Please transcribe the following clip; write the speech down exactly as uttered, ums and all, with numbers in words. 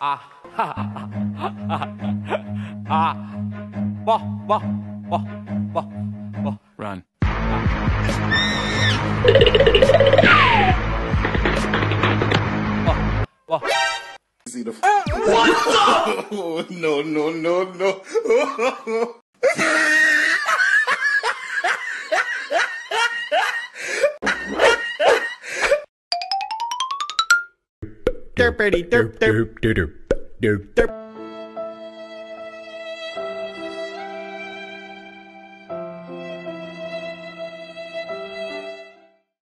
ah ha ah bah bah bah bah bah run. What the oh, no no no no. Derpity derp derp derp derp derp.